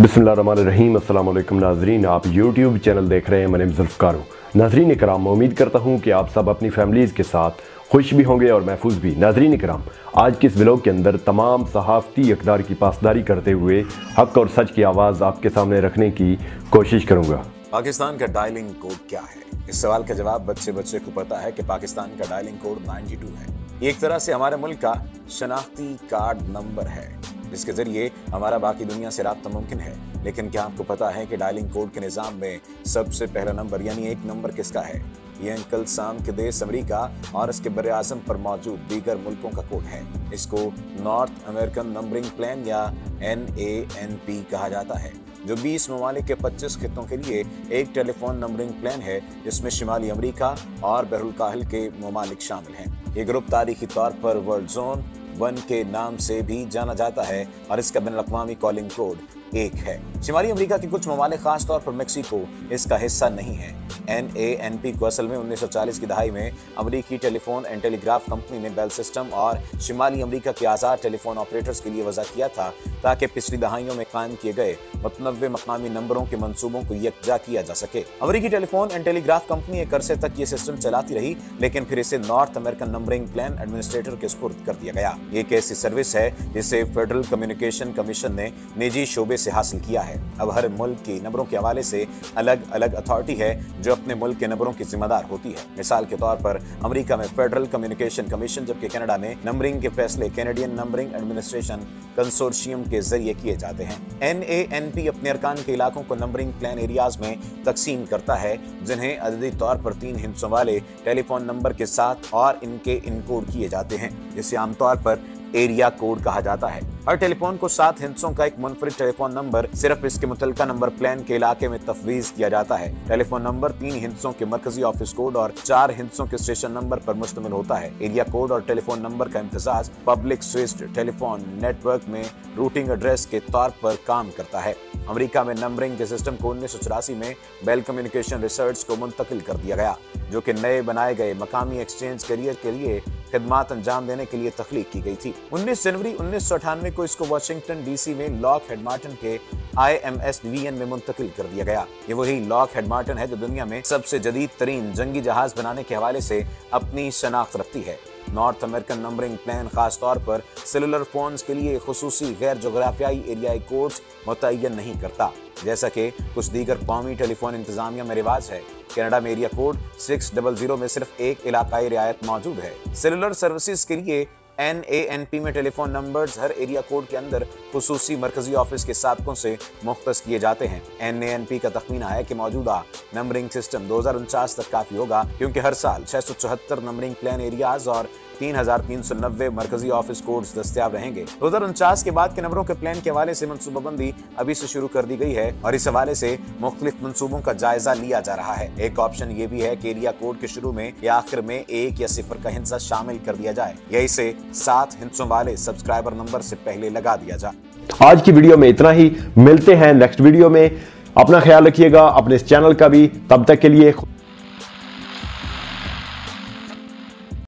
बिस्मिल्लाहिर्रहमानिर्रहीम। अस्सलाम वालेकुम नाजरीन, आप YouTube चैनल देख रहे हैं, मैं जुल्फ़िकार हूँ। नाजरीन कराम, उम्मीद करता हूँ कि आप सब अपनी फैमिलीज़ के साथ खुश भी होंगे और महफूज भी। नाजरीन कराम, आज के इस व्लॉग के अंदर तमाम सहाफ़ती अक़दार की पासदारी करते हुए हक़ और सच की आवाज़ आपके सामने रखने की कोशिश करूँगा। पाकिस्तान का डायलिंग कोड क्या है, इस सवाल का जवाब बच्चे बच्चे को पता है कि पाकिस्तान का डायलिंग कोड 92 है। एक तरह से हमारे मुल्क का शनाख्ती कार्ड नंबर है, जिसके जरिए हमारा बाकी दुनिया से राब्ता मुमकिन है। लेकिन क्या आपको पता है कि डायलिंग कोड के निज़ाम में सबसे पहला नंबर यानी एक नंबर किसका है? ये अंकल साम के देश अमेरिका और इसके बर आज़म पर मौजूद दीगर मुल्कों का कोड है। इसको नॉर्थ अमेरिकन नंबरिंग प्लान या NANP कहा जाता है, जो 20 ममालिक के 25 खितों के लिए एक टेलीफोन नंबरिंग प्लान है, जिसमें शिमाली अमेरिका और बहरुल काहिल के ममालिक शामिल हैं। ये ग्रुप तारीखी तौर पर वर्ल्ड जोन 1 के नाम से भी जाना जाता है और इसका बिन अक़वामी कॉलिंग कोड 1 है। शिमाली अमेरिका के कुछ ममालिक खास तौर पर मेक्सिको इसका हिस्सा नहीं है। NANP को असल में 1940 की दहाई में अमेरिकी टेलीफोन एंड टेलीग्राफ कंपनी ने बेल सिस्टम और शिमाली अमेरिका के आज़ाद टेलीफोन ऑपरेटर्स के लिए वज़ा किया था, ताकि पिछली दहाइयों में कायम किए गए मतनव्वे मकामी नंबरों के मनसूबों को यकजा किया जा सके। अमेरिकी टेलीफोन एंड टेलीग्राफ कंपनी एक अरसे तक ये सिस्टम चलाती रही, लेकिन फिर इसे North American numbering plan administrator के सुपुर्द कर दिया गया। ये एक ऐसी सर्विस है जिसे फेडरल कम्युनिकेशन कमीशन ने निजी शोबे से हासिल किया है। अब हर मुल्क की नंबरों के हवाले से अलग अलग अथॉरिटी है, जो अपने मुल्क के नंबरों की जिम्मेदार होती है। मिसाल के तौर पर अमेरिका में फेडरल कम्युनिकेशन कमीशन, जबकि कनाडा में नंबरिंग के फैसले कैनेडियन नंबरिंग एडमिनिस्ट्रेशन कंसोर्शियम के जरिए किए जाते हैं। NANP अपने अरकान के इलाकों को नंबरिंग प्लान एरियाज में तकसीम करता है, जिन्हें अददी तौर पर 3 हिस्सों वाले टेलीफोन नंबर के साथ और इनके इनकोड किए जाते हैं, जिसे आमतौर पर एरिया कोड कहा जाता है। हर टेलीफोन को 7 हिस्सों का एक मुनफरिद टेलीफोन नंबर सिर्फ इसके मुतलका नंबर प्लान के इलाके में तफवीज़ किया जाता है। टेलीफोन नंबर 3 हिस्सों के मरकजी ऑफिस कोड और 4 हिस्सों के स्टेशन नंबर पर मुश्तमिल होता है। एरिया कोड और टेलीफोन नंबर का इम्तिजाज पब्लिक स्विच्ड टेलीफोन नेटवर्क में रूटिंग एड्रेस के तौर पर काम करता है। अमेरिका में नंबरिंग के सिस्टम को 1984 में बेल कम्युनिकेशन रिसर्च को मुंतकिल कर दिया गया, जो कि नए बनाए गए मकामी एक्सचेंज कैरियर के लिए खिदमात अंजाम देने के लिए तख्लीक की गई थी। 19 जनवरी 1998 को इसको वाशिंगटन DC में लॉक हेडमार्टन के IMS DVN में मुंतकिल कर दिया गया। ये वही लॉक हेडमार्टन है जो दुनिया में सबसे जदीद तरीन जंगी जहाज बनाने के हवाले से अपनी शनाख्त रखती है। नॉर्थ अमेरिकन नंबरिंग प्लान खासतौर पर सेलुलर फोन्स के लिए खुसूसी गैर जोग्राफियाई एरियाई कोड्स मुतय्यन नहीं करता, जैसा कि कुछ दीगर कौमी टेलीफोन इंतजामिया में रिवाज है। कनाडा में एरिया कोड 600 में सिर्फ एक इलाकाई रियायत मौजूद है। सेलुलर सर्विसेज के लिए NANP में टेलीफोन नंबर्स हर एरिया कोड के अंदर खुसूसी मरकजी ऑफिस के साबकों से मुख्तस किए जाते हैं। NANP का तखमीना है कि मौजूदा नंबरिंग सिस्टम 2049 तक काफ़ी होगा, क्योंकि हर साल 674 नंबरिंग प्लान एरियाज और 3390 मरकजी ऑफिस कोड्स दस्तियाब रहेंगे। 2049 के बाद के नंबरों के प्लान के हवाले से मनसूबाबंदी अभी से शुरू कर दी गई है और इस हवाले से मुख्तलिफ मनसूबों का जायजा लिया जा रहा है। एक ऑप्शन ये भी है कि एरिया कोड के शुरू में या आखिर में 1 या 0 का हिस्सा शामिल कर दिया जाए, या इसे 7 हिस्सों वाले सब्सक्राइबर नंबर से पहले लगा दिया जाए। आज की वीडियो में इतना ही, मिलते हैं नेक्स्ट वीडियो में। अपना ख्याल रखिएगा, अपने इस चैनल का भी। तब तक के लिए